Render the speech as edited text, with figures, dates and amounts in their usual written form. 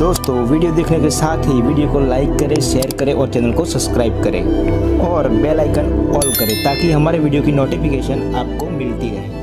दोस्तों वीडियो देखने के साथ ही वीडियो को लाइक करें, शेयर करें और चैनल को सब्सक्राइब करें और बेल आइकन ऑल करें ताकि हमारे वीडियो की नोटिफिकेशन आपको मिलती रहे।